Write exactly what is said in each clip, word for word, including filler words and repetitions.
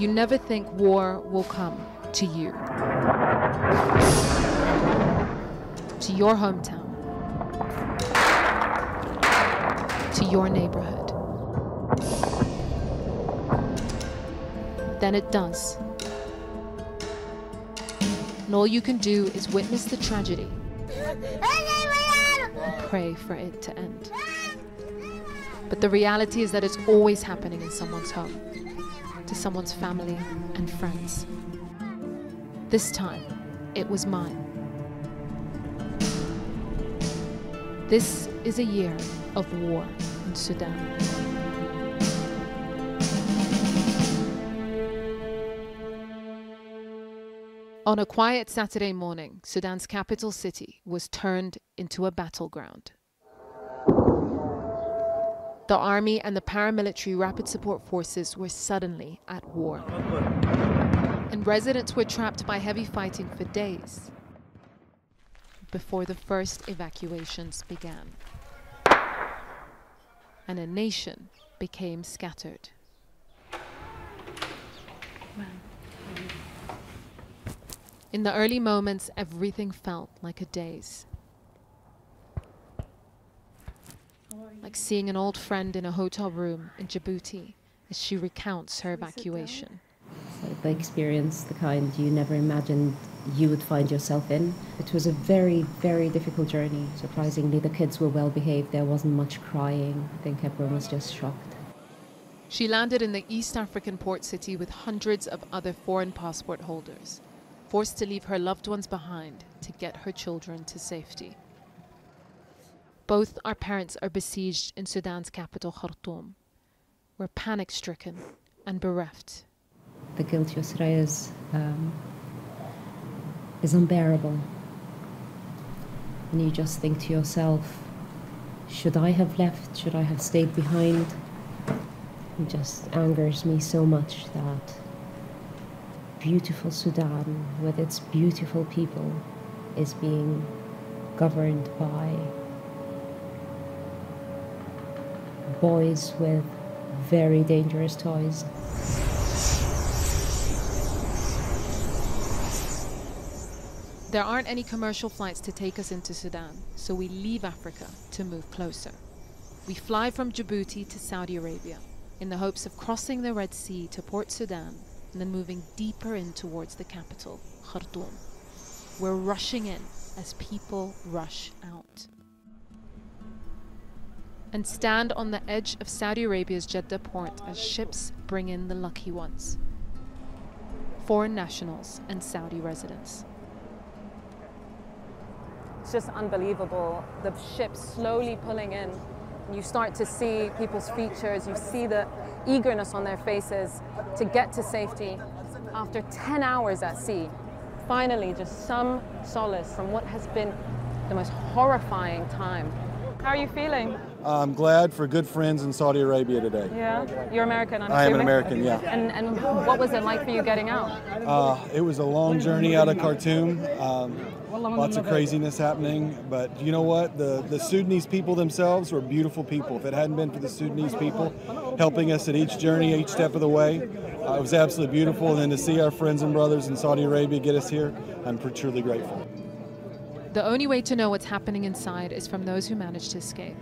You never think war will come to you, to your hometown, to your neighborhood. Then it does. And all you can do is witness the tragedy and pray for it to end. But the reality is that it's always happening in someone's home, to someone's family and friends. This time, it was mine. This is a year of war in Sudan. On a quiet Saturday morning, Sudan's capital city was turned into a battleground. The army and the paramilitary Rapid Support Forces were suddenly at war. And residents were trapped by heavy fighting for days before the first evacuations began. And a nation became scattered. In the early moments, everything felt like a daze. Like seeing an old friend in a hotel room in Djibouti as she recounts her evacuation. I experienced the kind you never imagined you would find yourself in. It was a very, very difficult journey. Surprisingly, the kids were well behaved. There wasn't much crying. I think everyone was just shocked. She landed in the East African port city with hundreds of other foreign passport holders, forced to leave her loved ones behind to get her children to safety. Both our parents are besieged in Sudan's capital, Khartoum. We're panic-stricken and bereft. The guilt, Yousra, is, um, is unbearable. And you just think to yourself, should I have left? Should I have stayed behind? It just angers me so much that beautiful Sudan, with its beautiful people, is being governed by boys with very dangerous toys. There aren't any commercial flights to take us into Sudan, so we leave Africa to move closer. We fly from Djibouti to Saudi Arabia in the hopes of crossing the Red Sea to Port Sudan and then moving deeper in towards the capital, Khartoum. We're rushing in as people rush out. And stand on the edge of Saudi Arabia's Jeddah port as ships bring in the lucky ones. Foreign nationals and Saudi residents. It's just unbelievable, the ships slowly pulling in. You start to see people's features, you see the eagerness on their faces to get to safety after ten hours at sea. Finally, just some solace from what has been the most horrifying time. How are you feeling? I'm glad for good friends in Saudi Arabia today. Yeah, you're American, I'm I am an American, yeah. And, and what was it like for you getting out? Uh, it was a long journey out of Khartoum. Um, lots of craziness happening, but you know what? The, the Sudanese people themselves were beautiful people. If it hadn't been for the Sudanese people helping us at each journey, each step of the way, uh, it was absolutely beautiful. And then to see our friends and brothers in Saudi Arabia get us here, I'm truly grateful. The only way to know what's happening inside is from those who managed to escape.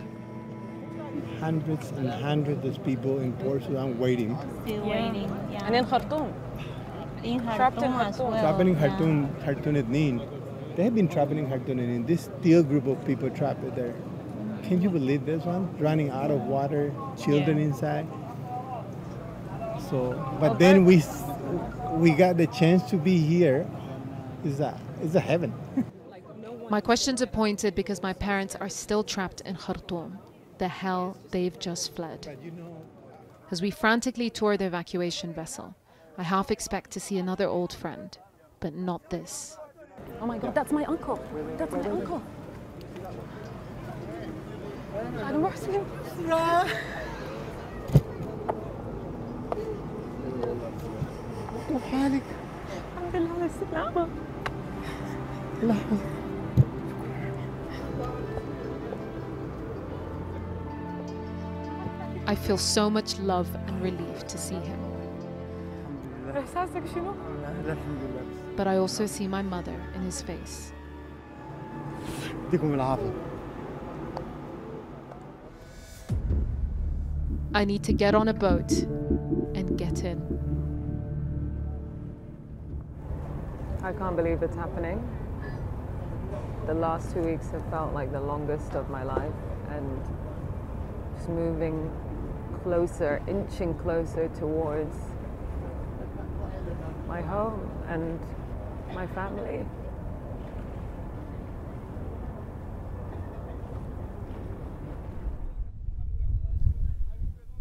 Hundreds and hundreds of people in Port Sudan waiting. Still waiting, yeah. And in Khartoum. In Khartoum Trapped in Khartoum. Well. Trapped in Khartoum, yeah. Khartoum Ethnin. They have been trapped in Khartoum Ethnin. This still group of people trapped there. Can you believe this one? Running out of water, children yeah. inside. So, but okay. then we we got the chance to be here. It's a, it's a heaven. My questions are pointed because my parents are still trapped in Khartoum, the hell they've just fled. As we frantically tour the evacuation vessel, I half expect to see another old friend, but not this. Oh my God, that's my uncle. That's my uncle. I'm Muslim. I feel so much love and relief to see him. But I also see my mother in his face. I need to get on a boat and get in. I can't believe it's happening. The last two weeks have felt like the longest of my life, and just moving closer, inching closer towards my home and my family.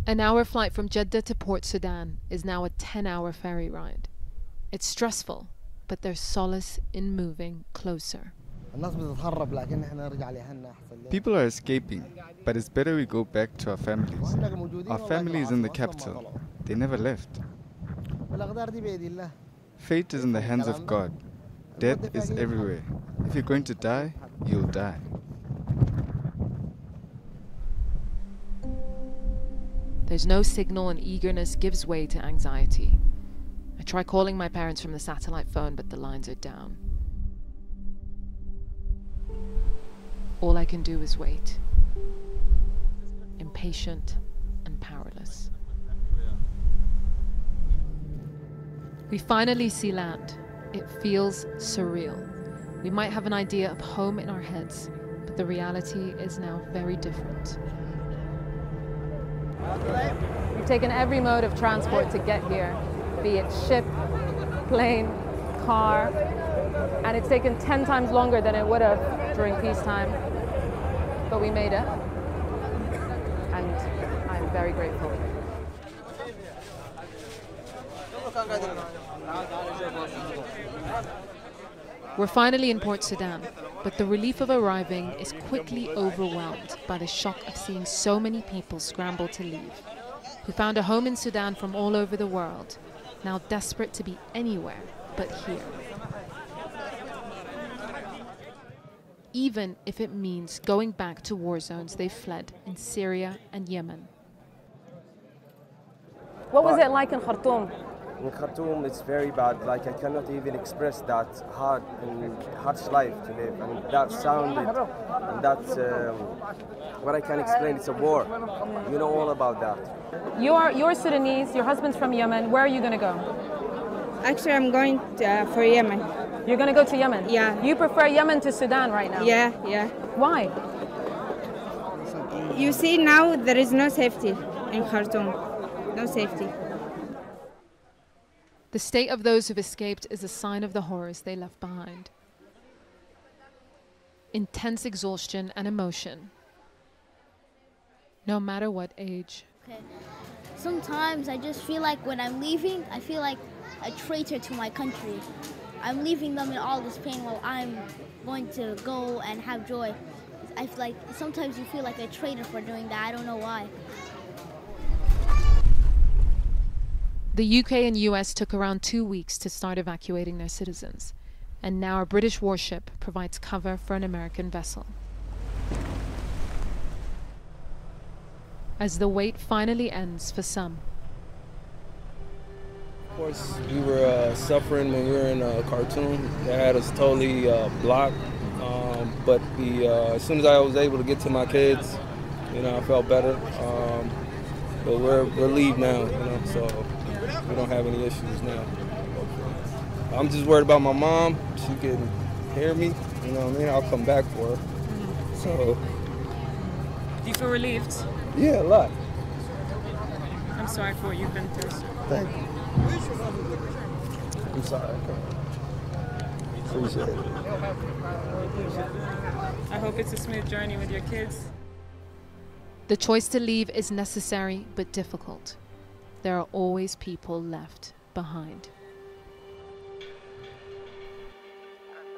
An hour flight from Jeddah to Port Sudan is now a ten hour ferry ride. It's stressful, but there's solace in moving closer. People are escaping, but it's better we go back to our families. Our family is in the capital. They never left. Fate is in the hands of God. Death is everywhere. If you're going to die, you'll die. There's no signal, and eagerness gives way to anxiety. I try calling my parents from the satellite phone, but the lines are down. All I can do is wait, impatient and powerless. We finally see land. It feels surreal. We might have an idea of home in our heads, but the reality is now very different. We've taken every mode of transport to get here, be it ship, plane, car, and it's taken ten times longer than it would have during peacetime. But we made it, and I'm very grateful. We're finally in Port Sudan, but the relief of arriving is quickly overwhelmed by the shock of seeing so many people scramble to leave, who found a home in Sudan from all over the world, now desperate to be anywhere but here. Even if it means going back to war zones they fled in Syria and Yemen. What was it like in Khartoum? In Khartoum, it's very bad. Like, I cannot even express that hard and harsh life to live. And that sounded, and that's um, what I can explain. It's a war. You know all about that. You are you're Sudanese. Your husband's from Yemen. Where are you going to go? Actually, I'm going to, uh, for Yemen. You're going to go to Yemen? Yeah. You prefer Yemen to Sudan right now? Yeah, yeah. Why? You see, now there is no safety in Khartoum. No safety. The state of those who've escaped is a sign of the horrors they left behind. Intense exhaustion and emotion, no matter what age. Okay. Sometimes I just feel like when I'm leaving, I feel like a traitor to my country. I'm leaving them in all this pain while I'm going to go and have joy. I feel like sometimes you feel like a traitor for doing that. I don't know why. The U K and U S took around two weeks to start evacuating their citizens, and now a British warship provides cover for an American vessel. As the wait finally ends for some. Of course, we were uh, suffering when we were in uh, Khartoum. They had us totally uh, blocked, um, but the, uh, as soon as I was able to get to my kids, you know, I felt better. Um, but we're relieved now, you know, so. We don't have any issues now. I'm just worried about my mom. She can hear me. You know what I mean? I'll come back for her. So. Do you feel relieved? Yeah, a lot. I'm sorry for what you've been through. Thank you. I'm sorry. Appreciate it. I hope it's a smooth journey with your kids. The choice to leave is necessary but difficult. There are always people left behind.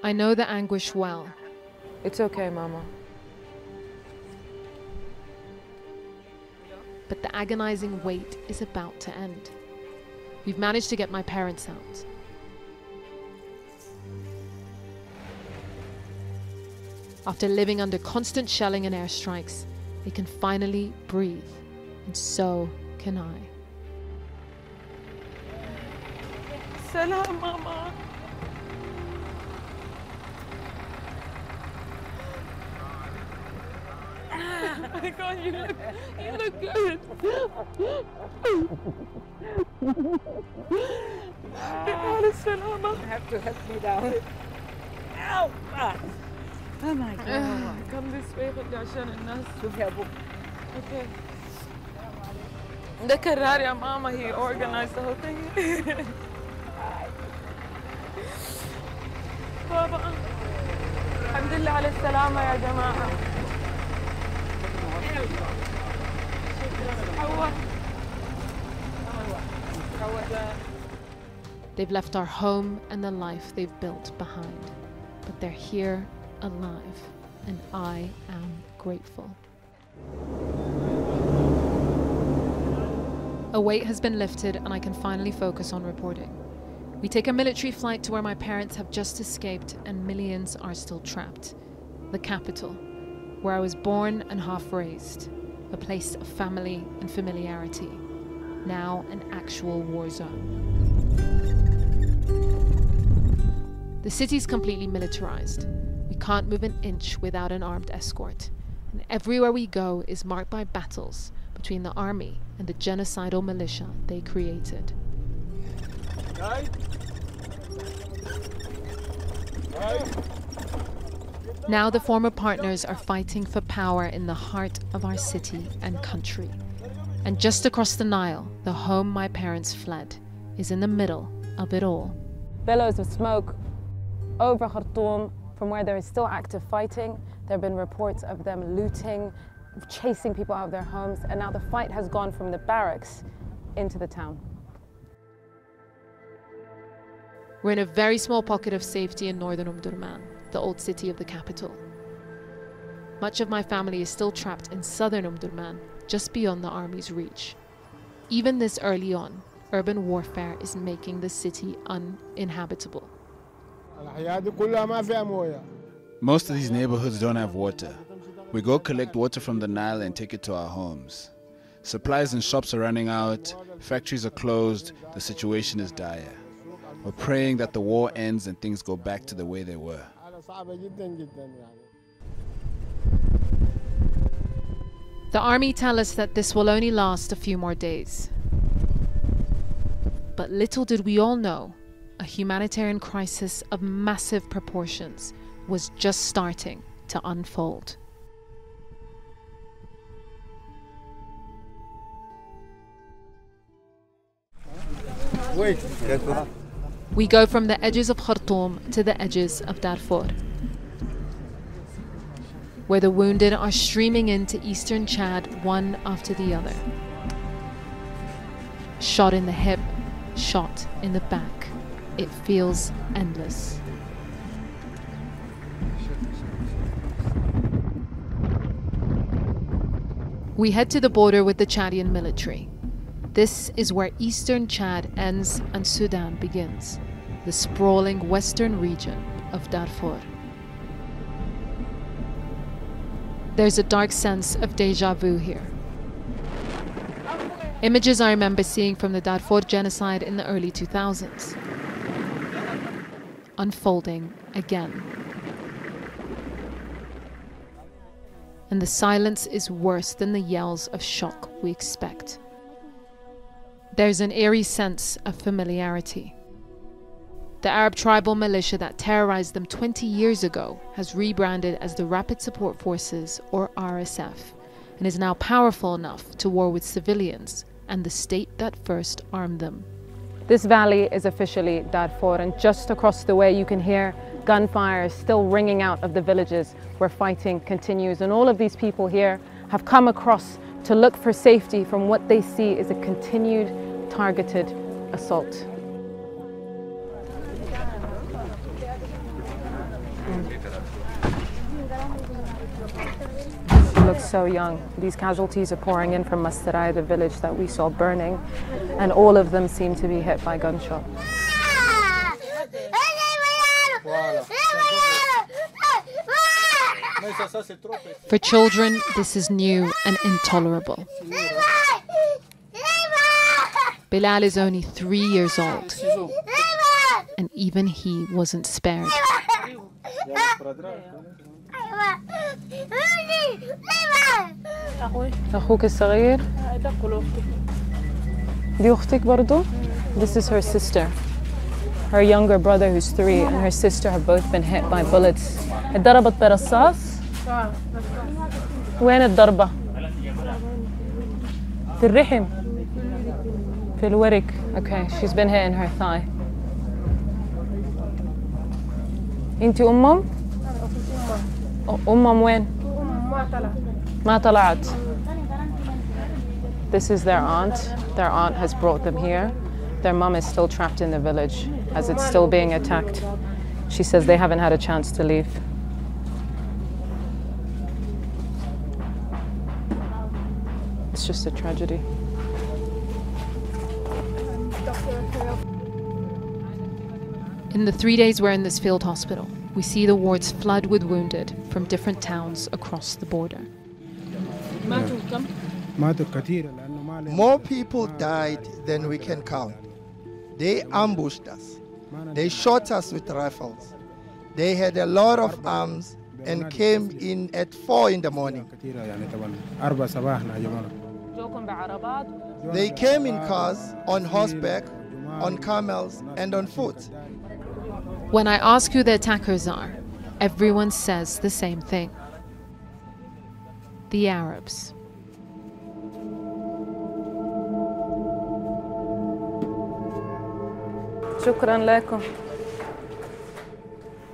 I know the anguish well. It's okay, Mama. But the agonizing wait is about to end. We've managed to get my parents out. After living under constant shelling and airstrikes, they can finally breathe, and so can I. السلام ماما. My God, you look, you look good. You have to help me down. Ow! Oh my God. Come this way, عشان الناس شوفي أبوك. Okay. ده كرار يا ماما. He organized the whole thing. بابا. الحمد لله على السلامة يا جماعة. They've left our home and the life they've built behind, but they're here alive, and I am grateful. A weight has been lifted and I can finally focus on reporting. We take a military flight to where my parents have just escaped and millions are still trapped. The capital, where I was born and half raised, a place of family and familiarity, now an actual war zone. The city's completely militarized. We can't move an inch without an armed escort, and everywhere we go is marked by battles between the army and the genocidal militia they created. Right. Right. Now the former partners are fighting for power in the heart of our city and country. And just across the Nile, the home my parents fled, is in the middle of it all. Billows of smoke over Khartoum, from where there is still active fighting. There have been reports of them looting, chasing people out of their homes, and now the fight has gone from the barracks into the town. We're in a very small pocket of safety in northern Omdurman, the old city of the capital. Much of my family is still trapped in southern Omdurman, just beyond the army's reach. Even this early on, urban warfare is making the city uninhabitable. Most of these neighborhoods don't have water. We go collect water from the Nile and take it to our homes. Supplies and shops are running out, factories are closed, the situation is dire. We're praying that the war ends and things go back to the way they were. The army tell us that this will only last a few more days. But little did we all know, a humanitarian crisis of massive proportions was just starting to unfold. Wait. We go from the edges of Khartoum to the edges of Darfur, where the wounded are streaming into eastern Chad one after the other. Shot in the hip, shot in the back. It feels endless. We head to the border with the Chadian military. This is where eastern Chad ends and Sudan begins, the sprawling western region of Darfur. There's a dark sense of déjà vu here. Images I remember seeing from the Darfur genocide in the early two thousands. Unfolding again. And the silence is worse than the yells of shock we expect. There's an eerie sense of familiarity. The Arab tribal militia that terrorized them twenty years ago has rebranded as the Rapid Support Forces, or R S F, and is now powerful enough to war with civilians and the state that first armed them. This valley is officially Darfur, and just across the way you can hear gunfire still ringing out of the villages where fighting continues, and all of these people here have come across to look for safety from what they see is a continued targeted assault. Mm. It looks so young. These casualties are pouring in from Masterai, the village that we saw burning, and all of them seem to be hit by gunshot. For children, this is new and intolerable. Bilal is only three years old. and even he wasn't spared. This is her sister. Her younger brother, who's three, and her sister have both been hit by bullets. اتضربت برصاص. وين الضربة؟ في الرحم. في الورك. Okay, she's been hit in her thigh. أنتِ أمم؟ أمم وين؟ ما طلعت. This is their aunt. Their aunt has brought them here. Their mom is still trapped in the village as it's still being attacked. She says they haven't had a chance to leave. It's just a tragedy. In the three days we're in this field hospital, we see the wards flood with wounded from different towns across the border. More people died than we can count. They ambushed us. They shot us with rifles. They had a lot of arms and came in at four in the morning. They came in cars, on horseback, on camels, and on foot. When I ask who the attackers are, everyone says the same thing. The Arabs.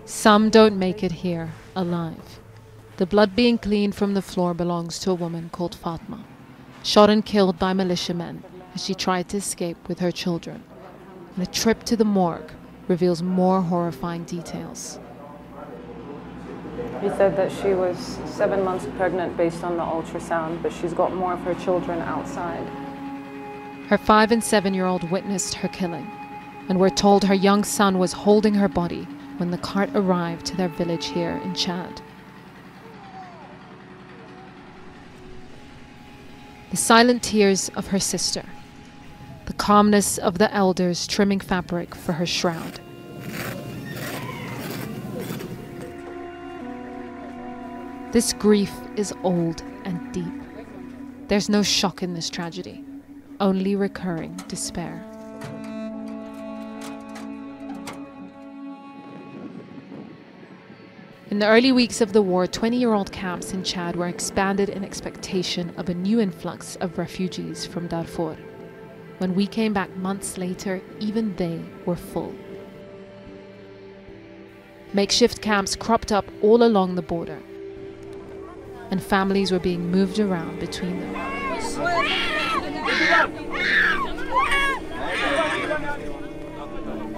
Some don't make it here alive. The blood being cleaned from the floor belongs to a woman called Fatma, shot and killed by militiamen as she tried to escape with her children. And a trip to the morgue reveals more horrifying details. He said that she was seven months pregnant based on the ultrasound, but she's got more of her children outside. Her five and seven-year-old witnessed her killing, and we're told her young son was holding her body when the cart arrived to their village here in Chad. The silent tears of her sister, the calmness of the elders trimming fabric for her shroud. This grief is old and deep. There's no shock in this tragedy, only recurring despair. In the early weeks of the war, twenty-year-old camps in Chad were expanded in expectation of a new influx of refugees from Darfur. When we came back months later, even they were full. Makeshift camps cropped up all along the border, and families were being moved around between them.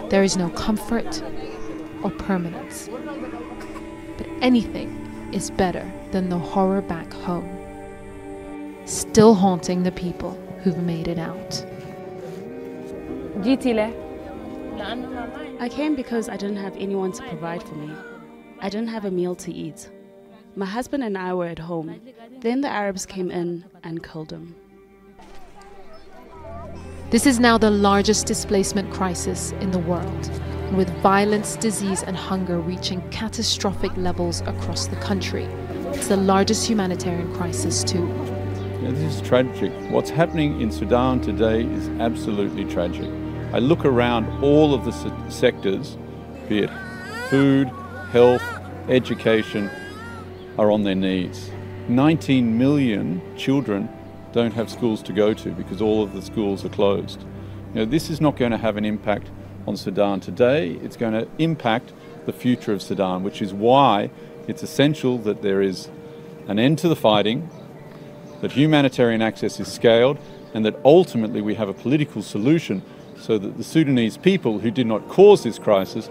There is no comfort or permanence. But anything is better than the horror back home, still haunting the people who've made it out. I came because I didn't have anyone to provide for me. I didn't have a meal to eat. My husband and I were at home. Then the Arabs came in and killed him. This is now the largest displacement crisis in the world, with violence, disease and hunger reaching catastrophic levels across the country. It's the largest humanitarian crisis too. Yeah, this is tragic. What's happening in Sudan today is absolutely tragic. I look around all of the se sectors, be it food, health, education, are on their knees. nineteen million children don't have schools to go to because all of the schools are closed. You know, this is not going to have an impact on Sudan today. It's going to impact the future of Sudan, which is why it's essential that there is an end to the fighting, that humanitarian access is scaled, and that ultimately we have a political solution so that the Sudanese people who did not cause this crisis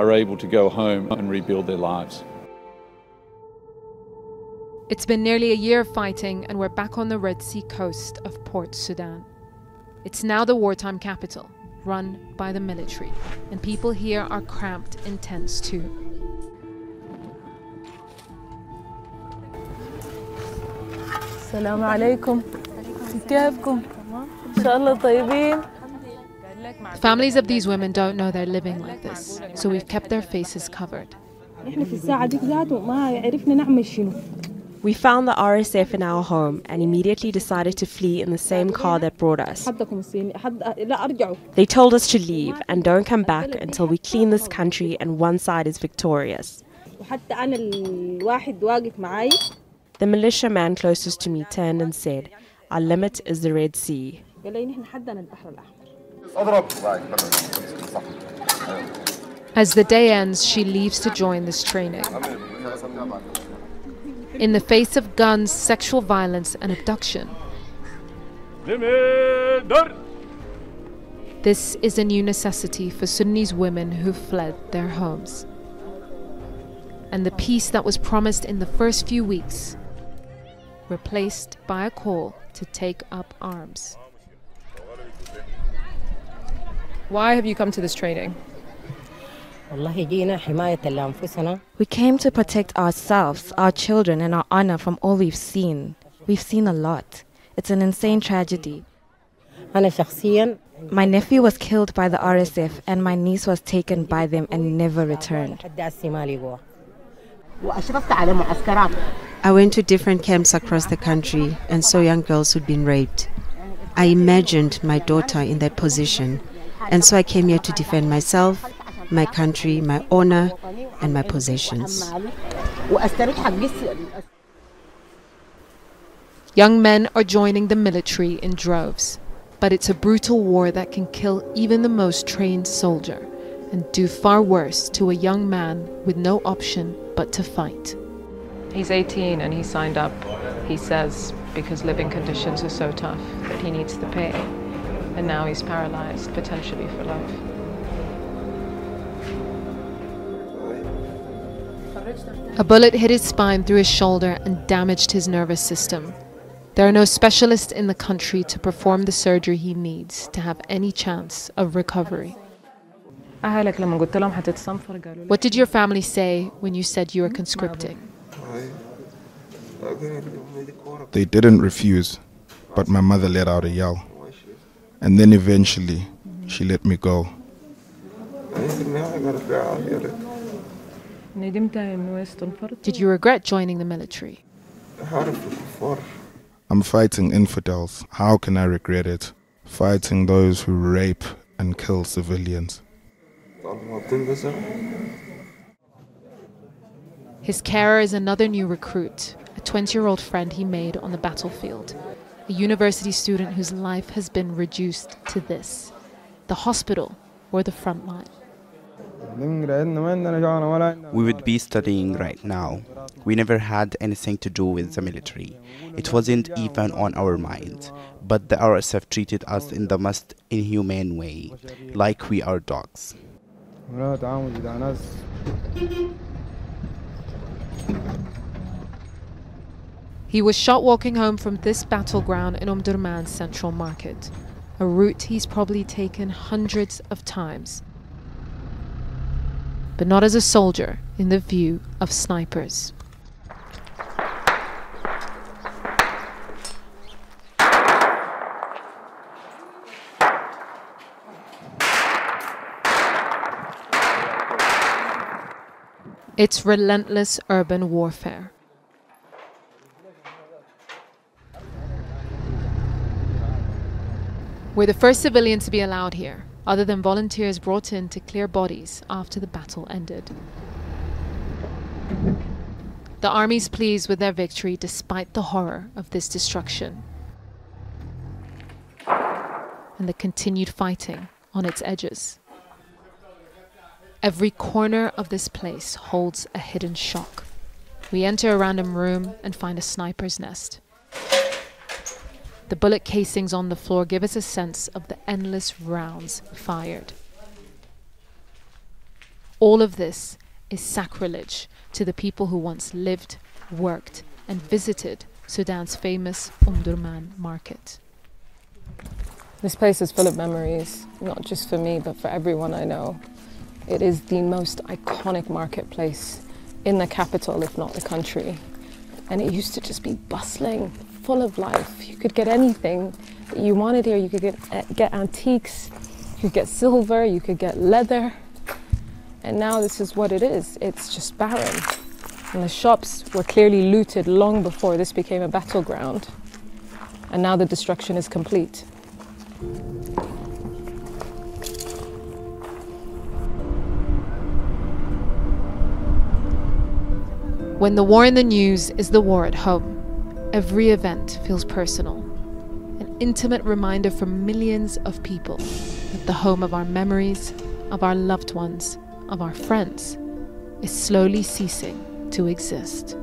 are able to go home and rebuild their lives. It's been nearly a year of fighting, and we're back on the Red Sea coast of Port Sudan. It's now the wartime capital, run by the military, and people here are cramped in tents too. Assalamu alaikum. Kayfkum? Inshallah tayyibin. The families of these women don't know they're living like this, so we've kept their faces covered. We found the R S F in our home and immediately decided to flee in the same car that brought us. They told us to leave and don't come back until we clean this country and one side is victorious. The militiaman closest to me turned and said, "Our limit is the Red Sea." As the day ends, she leaves to join this training. In the face of guns, sexual violence, and abduction. This is a new necessity for Sudanese women who fled their homes. And the peace that was promised in the first few weeks, replaced by a call to take up arms. Why have you come to this training? We came to protect ourselves, our children, and our honor from all we've seen. We've seen a lot. It's an insane tragedy. My nephew was killed by the R S F, and my niece was taken by them and never returned. I went to different camps across the country and saw young girls who'd been raped. I imagined my daughter in that position, and so I came here to defend myself, my country, my honor, and my possessions. Young men are joining the military in droves, but it's a brutal war that can kill even the most trained soldier and do far worse to a young man with no option but to fight. He's eighteen and he signed up, he says, because living conditions are so tough that he needs the pay, and now he's paralyzed, potentially for life. A bullet hit his spine through his shoulder and damaged his nervous system. There are no specialists in the country to perform the surgery he needs to have any chance of recovery. What did your family say when you said you were conscripting? They didn't refuse, but my mother let out a yell. And then eventually, she let me go. Did you regret joining the military? I'm fighting infidels. How can I regret it? Fighting those who rape and kill civilians. His carer is another new recruit, a twenty-year-old friend he made on the battlefield, a university student whose life has been reduced to this, the hospital or the front line. We would be studying right now. We never had anything to do with the military. It wasn't even on our minds. But the R S F treated us in the most inhumane way, like we are dogs. He was shot walking home from this battleground in Omdurman's central market, a route he's probably taken hundreds of times. But not as a soldier in the view of snipers. It's relentless urban warfare. We're the first civilians to be allowed here, other than volunteers brought in to clear bodies after the battle ended. The army's pleased with their victory despite the horror of this destruction and the continued fighting on its edges. Every corner of this place holds a hidden shock. We enter a random room and find a sniper's nest. The bullet casings on the floor give us a sense of the endless rounds fired. All of this is sacrilege to the people who once lived, worked, and visited Sudan's famous Omdurman market. This place is full of memories, not just for me, but for everyone I know. It is the most iconic marketplace in the capital, if not the country. And it used to just be bustling, full of life. You could get anything that you wanted here. You could get, get antiques, You could get silver, you could get leather, and now this is what it is. It's just barren. And the shops were clearly looted long before this became a battleground. And now the destruction is complete. When the war in the news is the war at home, every event feels personal. An intimate reminder for millions of people that the home of our memories, of our loved ones, of our friends, is slowly ceasing to exist.